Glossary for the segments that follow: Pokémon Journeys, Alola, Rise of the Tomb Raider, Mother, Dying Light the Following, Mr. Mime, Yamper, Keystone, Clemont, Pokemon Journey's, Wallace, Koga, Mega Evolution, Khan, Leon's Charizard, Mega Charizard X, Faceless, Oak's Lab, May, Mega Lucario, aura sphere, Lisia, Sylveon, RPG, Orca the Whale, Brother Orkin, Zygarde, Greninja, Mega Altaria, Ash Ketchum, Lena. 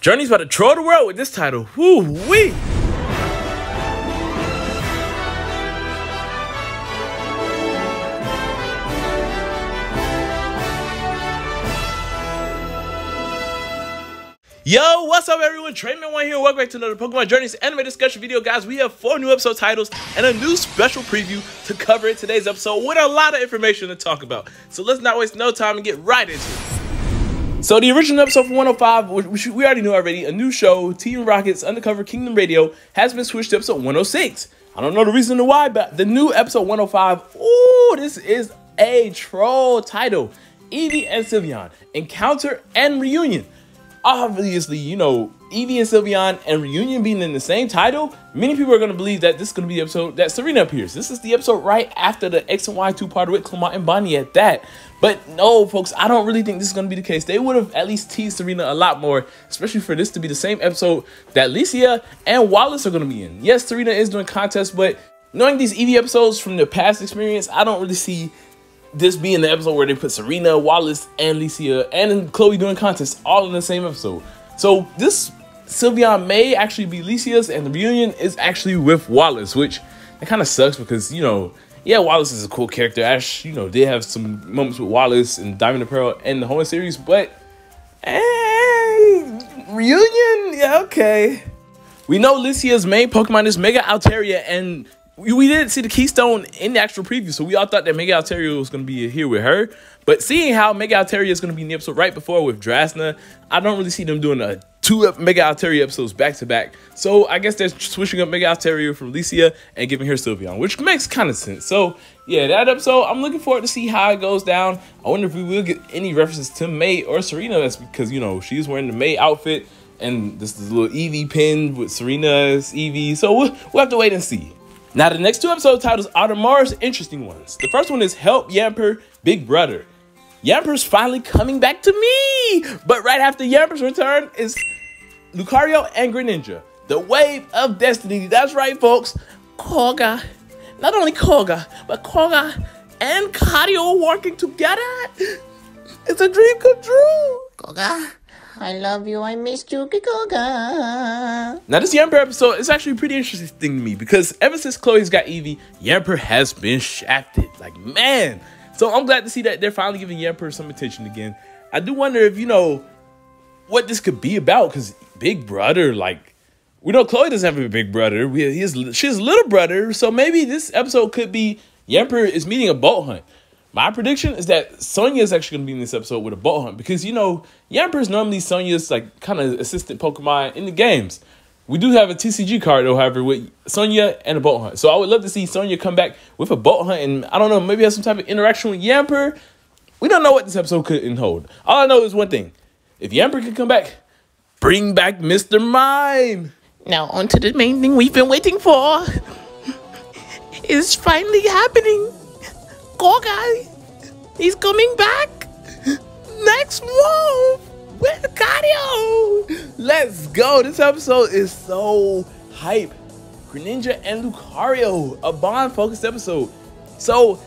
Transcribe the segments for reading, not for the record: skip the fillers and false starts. Journey's about to troll the world with this title. Woo-wee! Yo, what's up everyone? TrainMan1 here. Welcome back to another Pokemon Journey's anime discussion video, guys. We have 4 new episode titles and a new special preview to cover in today's episode with a lot of information to talk about. So let's not waste no time and get right into it. So the original episode from 105, which we already knew already, a new show, Team Rocket's Undercover Kingdom Radio, has been switched to episode 106. I don't know the reason why, but the new episode 105, ooh, this is a troll title. Eevee and Sylveon, Encounter and Reunion. Obviously, you know, Eevee and Sylveon and Reunion being in the same title, many people are going to believe that this is going to be the episode that Serena appears. This is the episode right after the X and Y 2-parter with Clemont and Bonnie at that. But no, folks, I don't really think this is going to be the case. They would have at least teased Serena a lot more, especially for this to be the same episode that Lisia and Wallace are going to be in. Yes, Serena is doing contests, but knowing these Eevee episodes from their past experience, I don't really see this being the episode where they put Serena, Wallace, and Lisia, and Chloe doing contests all in the same episode. So this Sylveon may actually be Lisia's, and the reunion is actually with Wallace, which that kind of sucks because, you know, yeah, Wallace is a cool character. Ash, you know, did have some moments with Wallace and Diamond and Pearl and the whole series, but reunion? Yeah, okay. We know Lisia's main Pokemon is Mega Altaria, and we didn't see the Keystone in the actual preview, so we all thought that Mega Altaria was going to be here with her. But seeing how Mega Altaria is going to be in the episode right before with Drasna, I don't really see them doing a 2 Mega Altaria episodes back-to-back. So I guess they're switching up Mega Altaria from Lisia and giving her Sylveon, which makes kind of sense. So yeah, that episode, I'm looking forward to see how it goes down. I wonder if we will get any references to May or Serena. That's because, you know, she's wearing the May outfit and this little Eevee pin with Serena's Eevee. So we'll have to wait and see. Now, the next 2 episode titles are the most interesting ones. The first one is Help Yamper, Big Brother. Yamper's finally coming back to me! But right after Yamper's return is Lucario and Greninja. The Wave of Destiny. That's right, folks. Koga. Not only Koga, but Koga and Kario working together. It's a dream come true. Koga, I love you, I missed you, Koga. Now this Yamper episode is actually a pretty interesting thing to me because ever since Chloe's got Eevee, Yamper has been shafted. Like, man. So I'm glad to see that they're finally giving Yamper some attention again. I do wonder if, you know, what this could be about because Big Brother, like, we know Chloe doesn't have a big brother. She's a little brother. So maybe this episode could be Yamper is meeting a Bolt Hunt. My prediction is that Sonya is actually going to be in this episode with a Bolt Hunt because, you know, Yamper is normally Sonya's, like, kind of assistant Pokemon in the games. We do have a TCG card, though, however, with Sonya and a Bolt Hunt. So I would love to see Sonya come back with a Bolt Hunt and, I don't know, maybe have some type of interaction with Yamper. We don't know what this episode could hold. All I know is one thing. If Yamper could come back, bring back Mr. Mime. Now on to the main thing we've been waiting for. It's finally happening. Koga, he's coming back next move with Lucario. Let's go. This episode is so hype. Greninja and Lucario, a bond focused episode. So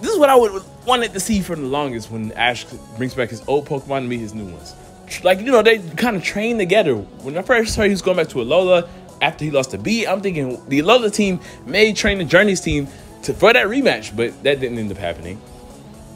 this is what I would wanted to see for the longest when Ash brings back his old Pokemon to meet his new ones. Like, you know, they kind of train together. When I first heard he was going back to Alola after he lost to B, I'm thinking the Alola team may train the Journey's team for that rematch, but that didn't end up happening.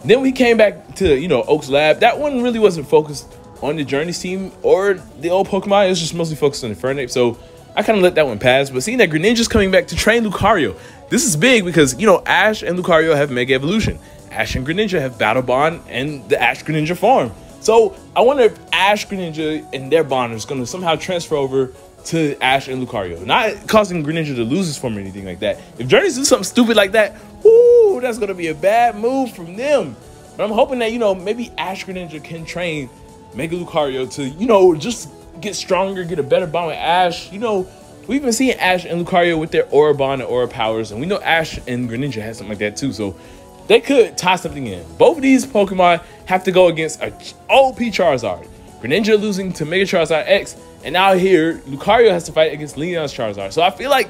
Then we came back to, you know, Oak's Lab. That one really wasn't focused on the Journey's team or the old Pokemon. It was just mostly focused on Infernape, so I kind of let that one pass. But seeing that Greninja's coming back to train Lucario, this is big because, you know, Ash and Lucario have Mega Evolution. Ash and Greninja have Battle Bond and the Ash Greninja form. So I wonder if Ash Greninja and their bond is going to somehow transfer over to Ash and Lucario, not causing Greninja to lose his form or anything like that. If Journeys do something stupid like that, ooh, that's gonna be a bad move from them. But I'm hoping that, you know, maybe Ash Greninja can train Mega Lucario to, you know, just get stronger, get a better bond with Ash. You know, we've been seeing Ash and Lucario with their Aura bond and Aura powers, and we know Ash and Greninja has something like that too, so they could tie something in. Both of these Pokemon have to go against an OP Charizard. Greninja losing to Mega Charizard X, and now here Lucario has to fight against Leon's Charizard. So I feel like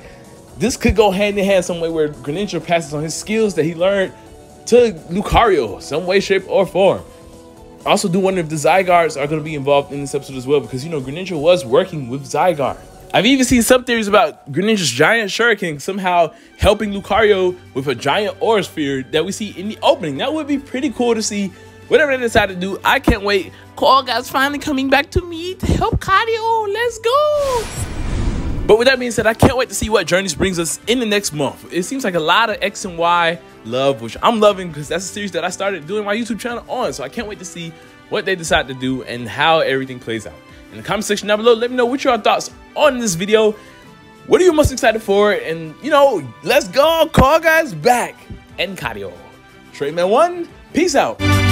this could go hand in hand some way where Greninja passes on his skills that he learned to Lucario, some way, shape, or form. I also do wonder if the Zygardes are going to be involved in this episode as well, because, you know, Greninja was working with Zygarde. I've even seen some theories about Greninja's giant shuriken somehow helping Lucario with a giant aura sphere that we see in the opening. That would be pretty cool to see. Whatever they decide to do, I can't wait. Koga's finally coming back to me to help Lucario. Let's go. But with that being said, I can't wait to see what Journeys brings us in the next month. It seems like a lot of X and Y love, which I'm loving because that's a series that I started doing my YouTube channel on. So I can't wait to see what they decide to do and how everything plays out. In the comment section down below, let me know what your thoughts on this video. What are you most excited for? And, you know, let's go. Koga's back. And Lucario. TrainMan1, peace out.